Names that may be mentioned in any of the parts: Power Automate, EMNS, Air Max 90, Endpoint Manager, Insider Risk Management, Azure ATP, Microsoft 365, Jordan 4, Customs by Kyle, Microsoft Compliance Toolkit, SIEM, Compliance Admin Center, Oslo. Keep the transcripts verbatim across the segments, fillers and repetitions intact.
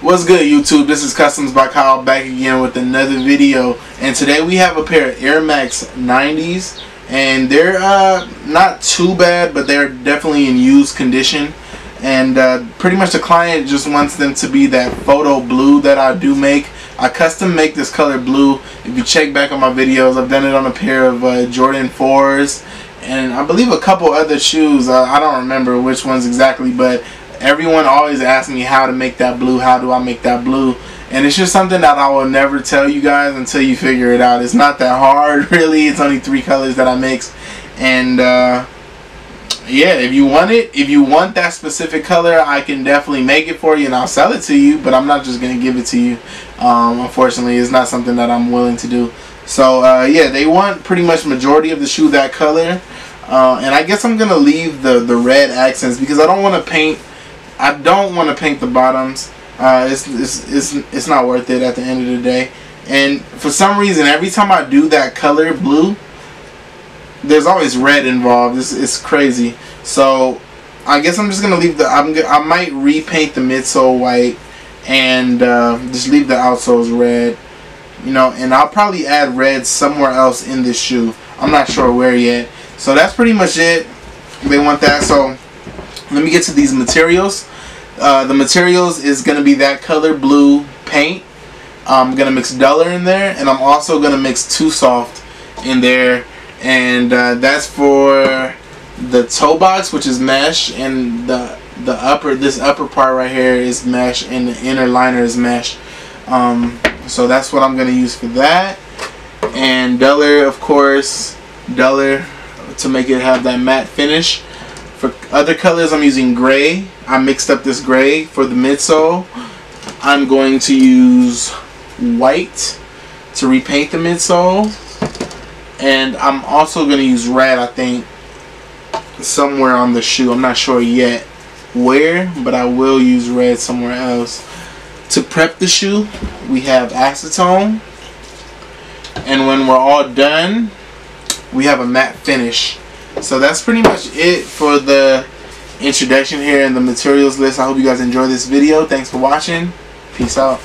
What's good, YouTube? This is Customs by Kyle back again with another video, and today we have a pair of Air Max nineties, and they're uh, not too bad, but they're definitely in used condition, and uh, pretty much the client just wants them to be that photo blue that I do make. I custom make this color blue. If you check back on my videos, I've done it on a pair of uh, Jordan fours, and I believe a couple other shoes. uh, I don't remember which ones exactly, but everyone always asks me how to make that blue, how do I make that blue, and it's just something that I will never tell you guys until you figure it out. It's not that hard, really. It's only three colors that I mix, and uh, yeah, if you want it, if you want that specific color, I can definitely make it for you and I'll sell it to you, but I'm not just going to give it to you. Um, unfortunately, it's not something that I'm willing to do. So uh, yeah, they want pretty much majority of the shoe that color, uh, and I guess I'm going to leave the, the red accents because I don't want to paint I don't want to paint the bottoms. Uh, it's, it's, it's, it's not worth it at the end of the day. And for some reason, every time I do that color blue, there's always red involved. It's, it's crazy. So I guess I'm just going to leave the... I'm, I might repaint the midsole white and uh, just leave the outsoles red. You know, and I'll probably add red somewhere else in this shoe. I'm not sure where yet. So that's pretty much it. They want that. So let me get to these materials. Uh, the materials is going to be that color blue paint. I'm going to mix duller in there, and I'm also going to mix too soft in there, and uh, that's for the toe box, which is mesh, and the the upper this upper part right here is mesh, and the inner liner is mesh. Um, so that's what I'm going to use for that, and duller, of course, duller to make it have that matte finish. For other colors, I'm using gray. I mixed up this gray for the midsole. I'm going to use white to repaint the midsole. And I'm also going to use red, I think, somewhere on the shoe. I'm not sure yet where, but I will use red somewhere else. To prep the shoe, we have acetone. And when we're all done, we have a matte finish. So that's pretty much it for the introduction here and the materials list. I hope you guys enjoy this video. Thanks for watching. Peace out.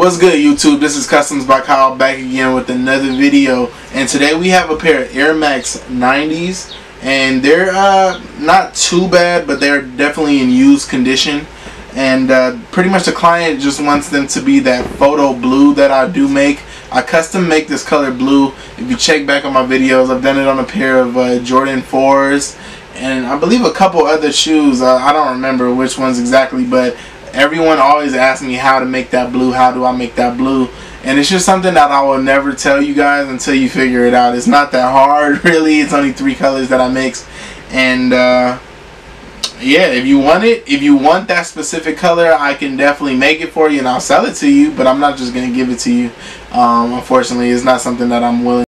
What's good, YouTube? This is Customs by Kyle back again with another video, and today we have a pair of Air Max nineties, and they're uh, not too bad, but they're definitely in used condition, and uh, pretty much the client just wants them to be that photo blue that I do make. I custom make this color blue. If you check back on my videos, I've done it on a pair of uh, Jordan fours and I believe a couple other shoes. uh, I don't remember which ones exactly, but everyone always asks me how to make that blue, how do I make that blue, and it's just something that I will never tell you guys until you figure it out. It's not that hard, really. It's only three colors that I mix, and uh, yeah, if you want it, if you want that specific color, I can definitely make it for you and I'll sell it to you, but I'm not just going to give it to you. Um, unfortunately, it's not something that I'm willing